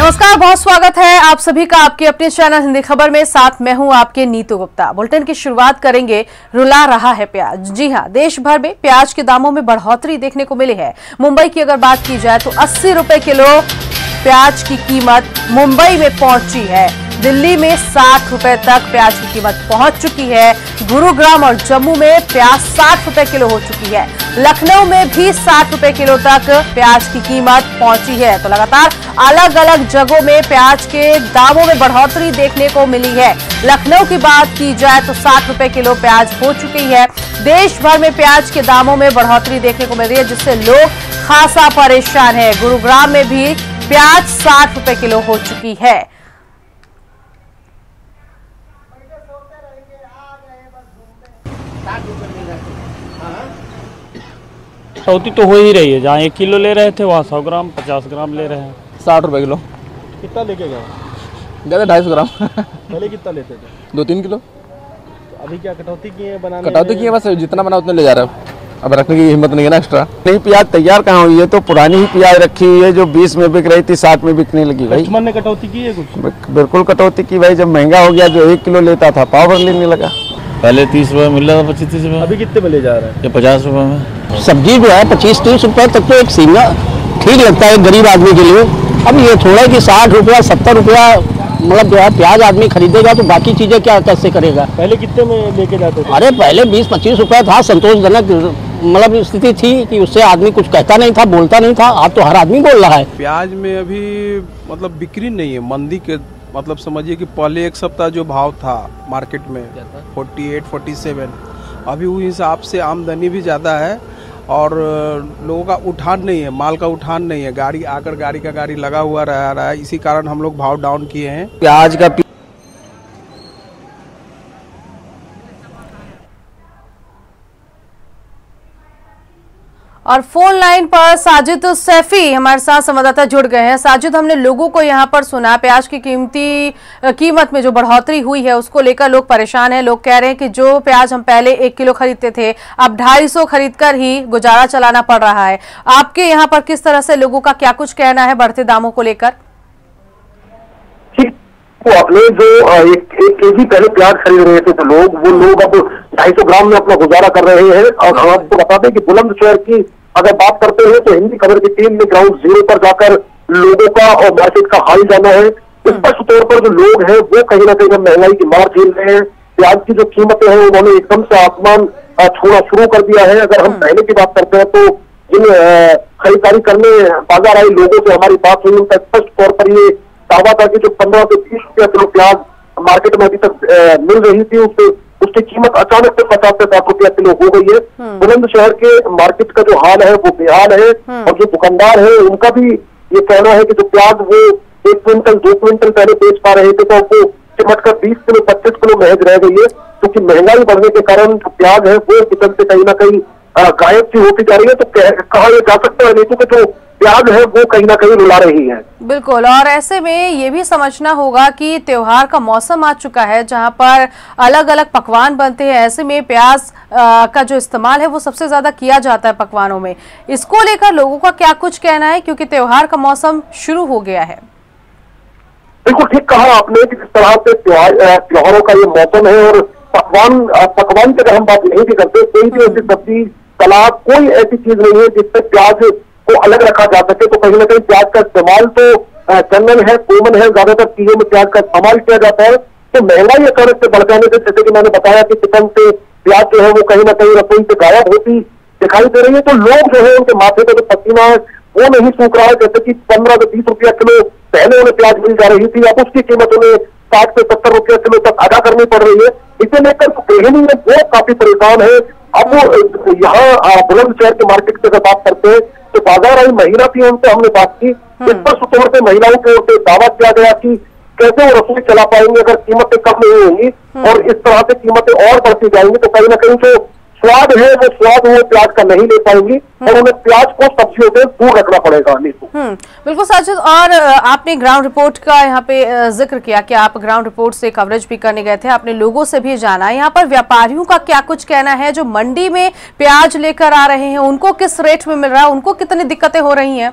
नमस्कार, बहुत स्वागत है आप सभी का आपके अपने चैनल हिंदी खबर में। साथ मैं हूं आपके नीतू गुप्ता। बुलेटिन की शुरुआत करेंगे। रुला रहा है प्याज। जी हां, देश भर में प्याज के दामों में बढ़ोतरी देखने को मिली है। मुंबई की अगर बात की जाए तो 80 रुपए किलो प्याज की कीमत मुंबई में पहुंची है। दिल्ली में 60 रुपए तक प्याज की कीमत पहुंच चुकी है। गुरुग्राम और जम्मू में प्याज 60 रुपए किलो हो चुकी है। लखनऊ में भी 60 रुपए किलो तक प्याज की कीमत पहुंची है। तो लगातार अलग अलग जगहों में प्याज के दामों में बढ़ोतरी देखने को मिली है। लखनऊ की बात की जाए तो 60 रुपए किलो प्याज हो चुकी है। देश भर में प्याज के दामों में बढ़ोतरी देखने को मिल रही है, जिससे लोग खासा परेशान है। गुरुग्राम में भी प्याज 60 रुपए किलो हो चुकी है। कटौती तो हो ही रही है। जहाँ 1 किलो ले रहे थे वहाँ 100 ग्राम 50 ग्राम ले रहे हैं। 60 रुपए किलो। कितना लेके गए? ज़्यादा 250 ग्राम। पहले कितना लेते थे? 2-3 किलो। तो अभी क्या कटौती की है? बनाने कटौती की है, बस जितना बना उतना ले जा रहा है। अब रखने की हिम्मत नहीं है ना। एक्स्ट्रा नहीं, प्याज तैयार कहाँ हुई है, तो पुरानी ही प्याज रखी हुई है जो 20 में बिक रही थी, 60 में बिकने लगी। भाई कस्टमर ने कटौती की है कुछ? बिल्कुल कटौती की भाई। जब महंगा हो गया, जो 1 किलो लेता था पाव भर लेने लगा। पहले 30 रुपये मिल रहा था, 25-30 रुपये। अभी कितने में ले जा रहा है? ये 50 रुपये में। सब्जी जो है 25-30 रुपये तक तो एक सीमा ठीक लगता है गरीब आदमी के लिए। अब ये थोड़ा कि 60 रुपया 70 रुपया मतलब जो है प्याज आदमी खरीदेगा तो बाकी चीजें क्या कैसे करेगा। पहले कितने में लेके जाते थे? अरे पहले 20-25 रुपया था, संतोषजनक मतलब स्थिति थी कि उससे आदमी कुछ कहता नहीं था, बोलता नहीं था। अब तो हर आदमी बोल रहा है। प्याज में अभी मतलब बिक्री नहीं है, मंदी के मतलब समझिए कि पहले एक सप्ताह जो भाव था मार्केट में 48-47, अभी उस हिसाब से आमदनी भी ज़्यादा है और लोगों का उठान नहीं है, माल का उठान नहीं है। गाड़ी आकर गाड़ी का गाड़ी लगा हुआ रहा है, इसी कारण हम लोग भाव डाउन किए हैं प्याज का। और फोन लाइन पर साजिद सेफी हमारे साथ संवाददाता जुड़ गए हैं। साजिद, हमने लोगों को यहाँ पर सुना प्याज की कीमत में जो बढ़ोतरी हुई है उसको लेकर लोग परेशान हैं। लोग कह रहे हैं कि जो प्याज हम पहले 1 किलो खरीदते थे अब 250 खरीदकर ही गुजारा चलाना पड़ रहा है। आपके यहाँ पर किस तरह से लोगों का क्या कुछ कहना है बढ़ते दामों को लेकर? तो अपने जो 1 केजी पहले प्याज खरीद रहे थे तो लोग अब 250 ग्राम में अपना गुजारा कर रहे हैं। और हम आपको बता दें कि बुलंदशहर की अगर बात करते हैं तो हिंदी खबर की टीम ने ग्राउंड जीरो पर जाकर लोगों का और मार्केट का हाल जाना है। स्पष्ट तौर पर जो लोग हैं वो कहीं ना कहीं महंगाई की मार झेल रहे हैं। प्याज की जो कीमतें हैं उन्होंने एकदम से आसमान छूना शुरू कर दिया है। अगर हम पहले की बात करते हैं तो जिन खरीदारी करने बाजार आए लोगों से हमारी बात हुई, उनका स्पष्ट तौर पर ये दावा था कि जो 15 से 20 रुपया किलो प्याज मार्केट में अभी तक मिल रही थी उसकी कीमत अचानक से 50 से 60 रुपया किलो हो गई है। बुलंदशहर के मार्केट का जो हाल है वो बेहाल है। और जो दुकानदार है उनका भी ये कहना है कि जो प्याज वो 1 क्विंटल 2 क्विंटल पहले बेच पा रहे थे तो वो चिमट कर 20 किलो 25 किलो महज रह गई है, क्योंकि महंगाई बढ़ने के कारण जो प्याज है वो किचन से कहीं ना कहीं गायब सी होती जा रही है। तो कहा यह जा सकता है नीतू के जो प्याज है वो कहीं ना कहीं रुला रही है। बिल्कुल, और ऐसे में ये भी समझना होगा कि त्योहार का मौसम आ चुका है जहां पर अलग अलग पकवान बनते हैं। ऐसे में प्याज का जो इस्तेमाल है वो सबसे ज्यादा किया जाता है पकवानों में। इसको लेकर लोगों का क्या कुछ कहना है, क्योंकि त्योहार का मौसम शुरू हो गया है? बिल्कुल ठीक कहा आपने कि किस तरह से त्योहारों का ये मौसम है और पकवान की अगर हम बात नहीं भी करते, कोई भी ऐसी सब्जी सलाद कोई ऐसी चीज नहीं है जिससे प्याज को अलग रखा जा सके। तो कहीं ना कहीं प्याज का इस्तेमाल तो जनरल है, कॉमन है, ज्यादातर चीजों में प्याज का इस्तेमाल किया जाता है। तो महंगाई अचानक से बढ़ जाने से, जैसे कि मैंने बताया कि चिकन से प्याज जो है वो कहीं ना कहीं रसोई से गायब होती दिखाई दे रही है। तो लोग जो है उनके माथे का जो पसीना है वो नहीं सूख रहा है। जैसे कि 15 से 20 रुपया किलो पहले उन्हें प्याज मिल जा रही थी, अब उसकी कीमत उन्हें 60 से 70 रुपया किलो तक अदा करनी पड़ रही है। इसे लेकर गृहिणी में वो काफी परेशान है। अब यहाँ बुलंदशहर के मार्केट से अगर बात करते हैं तो बाजार आई महिला थी, उनसे हमने बात की। इस पर तौर पर महिलाओं की ओर से दावा किया गया कि कैसे वो रसोई चला पाएंगे अगर कीमतें कम नहीं होंगी और इस तरह से कीमतें और बढ़ती जाएंगी। तो कहीं ना कहीं जो स्वाद है वो स्वाद वो प्याज का नहीं ले पाएंगी और उन्हें प्याज को सब्जियों से दूर रखना पड़ेगा। बिल्कुल साजिद, और आपने ग्राउंड रिपोर्ट का यहाँ पे जिक्र किया कि आप ग्राउंड रिपोर्ट से कवरेज भी करने गए थे, आपने लोगों से भी जाना। यहाँ पर व्यापारियों का क्या कुछ कहना है जो मंडी में प्याज लेकर आ रहे हैं? उनको किस रेट में मिल रहा है, उनको कितनी दिक्कतें हो रही है?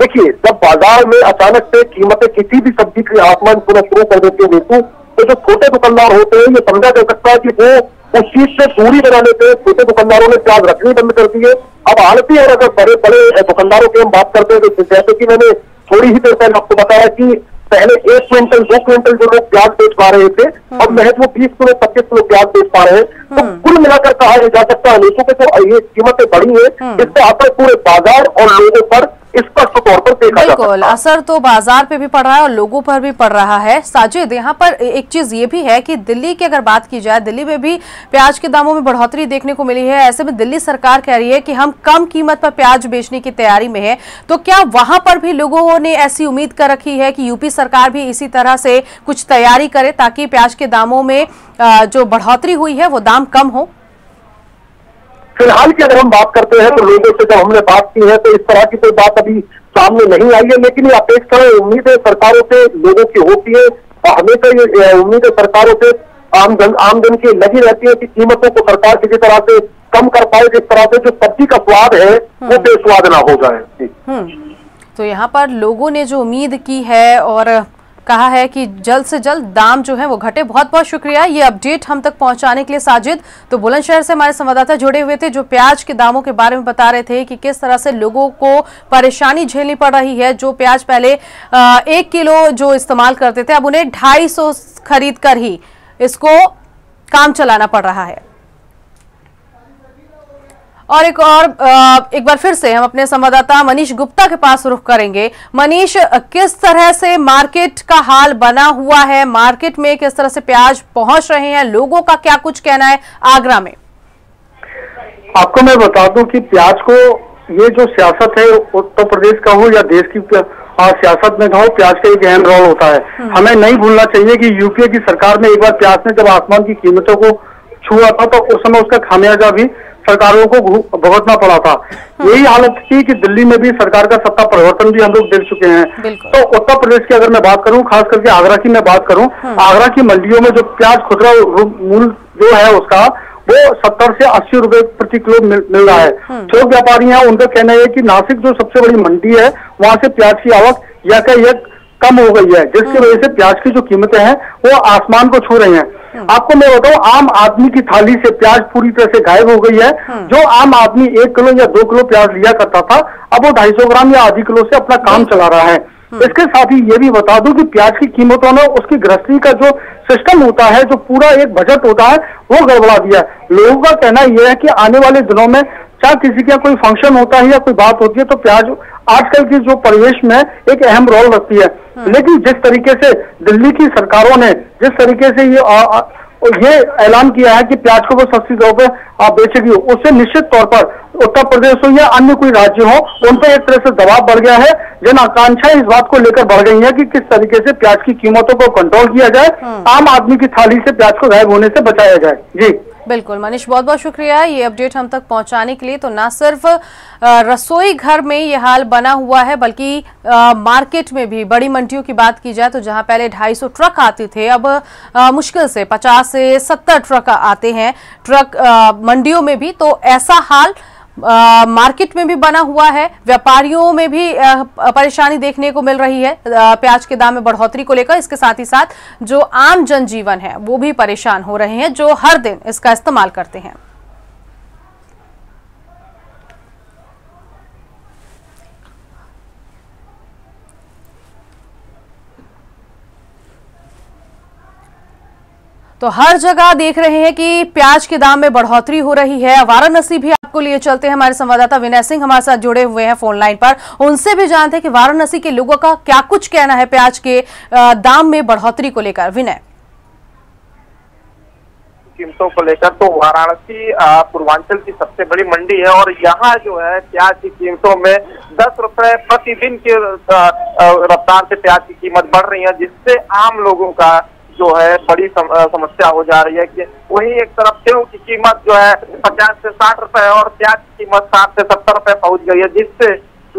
देखिए, जब बाजार में अचानक से कीमतें किसी भी सब्जी की आसमान छूना शुरू कर देती है नीतू, तो जो छोटे दुकानदार होते हैं ये समझा जा सकता है कि वो उस चीज से दूरी बनाने से छोटे दुकानदारों ने प्याज रखनी बंद कर दी है। अब आलती और अगर बड़े बड़े दुकानदारों की हम बात करते हैं तो जैसे कि मैंने थोड़ी ही देर पहले आपको बताया कि पहले 1 क्विंटल 2 क्विंटल जो लोग प्याज बेच पा रहे थे, अब महज वो 20 किलो 25 किलो प्याज बेच पा रहे हैं। तो कुल मिलाकर कहा जा सकता है नीतू के तो ये कीमतें बढ़ी है, इससे आकर पूरे बाजार और लोगों पर स्पष्ट तौर पर देखा जा सकता है। बिल्कुल, असर तो बाजार पे भी पड़ रहा है और लोगों पर भी पड़ रहा है। साजिद, यहाँ पर एक चीज ये भी है कि दिल्ली की अगर बात की जाए, दिल्ली में भी प्याज के दामों में बढ़ोतरी देखने को मिली है। ऐसे में दिल्ली सरकार कह रही है कि हम कम कीमत पर प्याज बेचने की तैयारी में है, तो क्या वहां पर भी लोगों ने ऐसी उम्मीद कर रखी है कि यूपी सरकार भी इसी तरह से कुछ तैयारी करे ताकि प्याज के दामों में जो बढ़ोतरी हुई है वो दाम कम हो? फिलहाल की अगर हम बात करते हैं तो लोगों से जब हमने बात की है तो इस तरह की कोई बात अभी सामने नहीं आई है, लेकिन ये अपेक्षाएं उम्मीदें सरकारों से लोगों की होती है। हमेशा ये उम्मीदें सरकारों से आमजन की लगी रहती है कि कीमतों को सरकार किसी तरह से कम कर पाए, जिस तरह से जो सब्जी का स्वाद है वो बेस्वाद ना हो जाए। तो यहाँ पर लोगों ने जो उम्मीद की है और कहा है कि जल्द से जल्द दाम जो है वो घटे। बहुत बहुत शुक्रिया ये अपडेट हम तक पहुंचाने के लिए साजिद। तो बुलंदशहर से हमारे संवाददाता जुड़े हुए थे जो प्याज के दामों के बारे में बता रहे थे कि किस तरह से लोगों को परेशानी झेलनी पड़ रही है। जो प्याज पहले 1 किलो जो इस्तेमाल करते थे, अब उन्हें 250 खरीद कर ही इसको काम चलाना पड़ रहा है। और एक बार फिर से हम अपने संवाददाता मनीष गुप्ता के पास रुख करेंगे। मनीष, किस तरह से मार्केट का हाल बना हुआ है, मार्केट में किस तरह से प्याज पहुंच रहे हैं, लोगों का क्या कुछ कहना है आगरा में? आपको मैं बता दूं कि प्याज को ये जो सियासत है उत्तर प्रदेश का हो या देश की सियासत में हो, प्याज का एक अहम रोल होता है। हमें नहीं भूलना चाहिए कि यूपीए की सरकार में एक बार प्याज ने जब आसमान की कीमतों को छुआ था तो उस समय उसका खामियाजा भी सरकारों को भुगतना पड़ा था। यही हालत थी कि दिल्ली में भी सरकार का सत्ता परिवर्तन भी हम लोग देख चुके हैं। तो उत्तर प्रदेश की अगर मैं बात करूं, खास करके आगरा की मैं बात करूं, आगरा की मंडियों में जो प्याज खुदरा मूल्य जो है उसका वो 70 से 80 रुपए प्रति किलो मिल रहा है। थोक व्यापारी हैं, उनका कहना है कि नासिक जो सबसे बड़ी मंडी है वहां से प्याज की आवक यक कम हो गई है, जिसकी वजह से प्याज की जो कीमतें हैं वो आसमान को छू रही हैं। आपको मैं बताऊं, आम आदमी की थाली से प्याज पूरी तरह से गायब हो गई है। जो आम आदमी 1 किलो या 2 किलो प्याज लिया करता था, अब वो 250 ग्राम या आधा किलो से अपना काम चला रहा है। इसके साथ ही ये भी बता दूं कि प्याज की कीमतों ने उसकी गृहस्थी का जो सिस्टम होता है, जो पूरा एक बजट होता है, वो गड़बड़ा दिया है। लोगों का कहना यह है कि आने वाले दिनों में चाहे किसी का कोई फंक्शन होता है या कोई बात होती है तो प्याज आजकल की जो परिवेश में एक अहम रोल रखती है। लेकिन जिस तरीके से दिल्ली की सरकारों ने जिस तरीके से ये ऐलान किया है कि प्याज को वो सस्ती दरों पर बेचेगी, उससे निश्चित तौर पर उत्तर प्रदेश हो या अन्य कोई राज्य हो, उन पर एक तरह से दबाव बढ़ गया है। जन आकांक्षाएं इस बात को लेकर बढ़ गई है कि किस तरीके से प्याज की कीमतों को कंट्रोल किया जाए, आम आदमी की थाली से प्याज को गायब होने से बचाया जाए। जी बिल्कुल मनीष, बहुत बहुत शुक्रिया ये अपडेट हम तक पहुंचाने के लिए। तो ना सिर्फ रसोई घर में ये हाल बना हुआ है बल्कि मार्केट में भी। बड़ी मंडियों की बात की जाए तो जहां पहले 250 ट्रक आते थे, अब मुश्किल से 50 से 70 ट्रक आते हैं ट्रक मंडियों में भी। तो ऐसा हाल मार्केट में भी बना हुआ है, व्यापारियों में भी परेशानी देखने को मिल रही है प्याज के दाम में बढ़ोतरी को लेकर। इसके साथ ही साथ जो आम जनजीवन है वो भी परेशान हो रहे हैं जो हर दिन इसका इस्तेमाल करते हैं। तो हर जगह देख रहे हैं कि प्याज के दाम में बढ़ोतरी हो रही है। वाराणसी भी आपको लिए चलते हैं, हमारे संवाददाता विनय सिंह हमारे साथ जुड़े हुए हैं फोन लाइन पर। उनसे भी जानते हैं कि वाराणसी के लोगों का क्या कुछ कहना है प्याज के दाम में बढ़ोतरी को लेकर। विनय, कीमतों को लेकर तो वाराणसी पूर्वांचल की सबसे बड़ी मंडी है और यहाँ जो है प्याज की कीमतों में 10 रुपए प्रतिदिन की रफ्तार से प्याज की कीमत बढ़ रही है, जिससे आम लोगों का जो है बड़ी समस्या हो जा रही है। कि वही एक तरफ सेव की कीमत जो है 50 से 60 रुपए है और प्याज की कीमत 60 से 70 रुपए पहुंच गई है, जिससे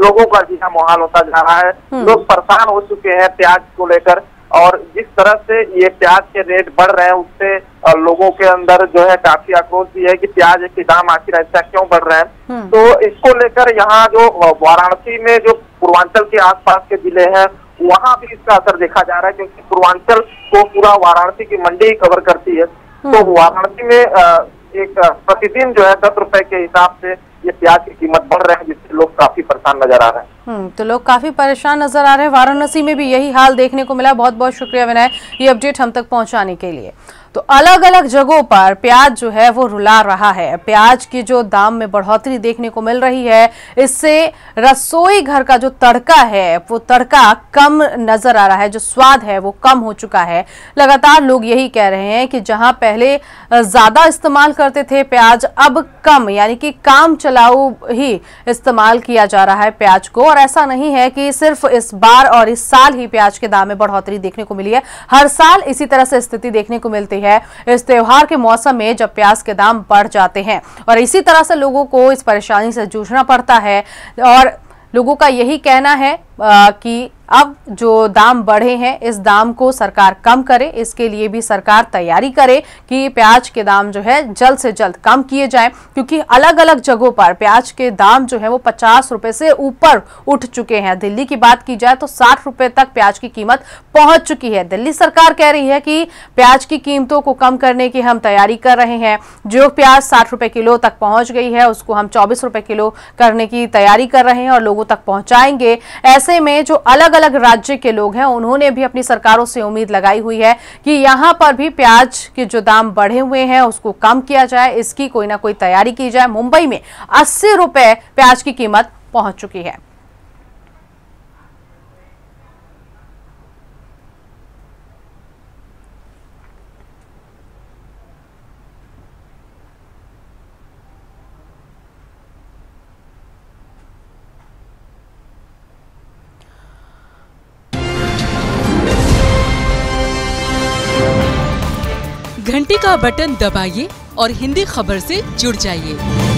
लोगों का जीना मुहाल होता जा रहा है। लोग परेशान हो चुके हैं प्याज को लेकर। और जिस तरह से ये प्याज के रेट बढ़ रहे हैं उससे लोगों के अंदर जो है काफी आक्रोश भी है कि प्याज के दाम आखिर ऐसा क्यों बढ़ रहे हैं। तो इसको लेकर यहाँ जो वाराणसी में जो पूर्वांचल के आसपास के जिले हैं वहाँ भी इसका असर देखा जा रहा है, क्योंकि पूर्वांचल को पूरा वाराणसी की मंडी कवर करती है। तो वाराणसी में एक प्रतिदिन जो है 10 रुपए के हिसाब से ये प्याज की कीमत बढ़ रहे हैं, जिससे लोग काफी परेशान नजर आ रहे हैं। तो लोग काफी परेशान नजर आ रहे हैं, वाराणसी में भी यही हाल देखने को मिला। बहुत बहुत शुक्रिया विनय ये अपडेट हम तक पहुंचाने के लिए। तो अलग अलग जगहों पर प्याज जो है वो रुला रहा है। प्याज की जो दाम में बढ़ोतरी देखने को मिल रही है, इससे रसोई घर का जो तड़का है वो तड़का कम नजर आ रहा है, जो स्वाद है वो कम हो चुका है। लगातार लोग यही कह रहे हैं कि जहां पहले ज्यादा इस्तेमाल करते थे प्याज, अब कम, यानी कि काम चलाऊ ही इस्तेमाल किया जा रहा है प्याज को। और ऐसा नहीं है कि सिर्फ इस बार और इस साल ही प्याज के दाम में बढ़ोतरी देखने को मिली है, हर साल इसी तरह से स्थिति देखने को मिलती है इस त्योहार के मौसम में जब प्याज के दाम बढ़ जाते हैं। और इसी तरह से लोगों को इस परेशानी से जूझना पड़ता है। और लोगों का यही कहना है कि अब जो दाम बढ़े हैं इस दाम को सरकार कम करे, इसके लिए भी सरकार तैयारी करे कि प्याज के दाम जो है जल्द से जल्द कम किए जाएं, क्योंकि अलग अलग जगहों पर प्याज के दाम जो है वो 50 रुपए से ऊपर उठ चुके हैं। दिल्ली की बात की जाए तो 60 रुपए तक प्याज की कीमत पहुंच चुकी है। दिल्ली सरकार कह रही है कि प्याज की कीमतों को कम करने की हम तैयारी कर रहे हैं, जो प्याज 60 रुपए किलो तक पहुँच गई है उसको हम 24 रुपए किलो करने की तैयारी कर रहे हैं और लोगों तक पहुँचाएंगे। ऐसे में जो अलग अलग राज्य के लोग हैं उन्होंने भी अपनी सरकारों से उम्मीद लगाई हुई है कि यहाँ पर भी प्याज के जो दाम बढ़े हुए हैं उसको कम किया जाए, इसकी कोई ना कोई तैयारी की जाए। मुंबई में 80 रुपए प्याज की कीमत पहुंच चुकी है। घंटी का बटन दबाइए और हिंदी खबर से जुड़ जाइए।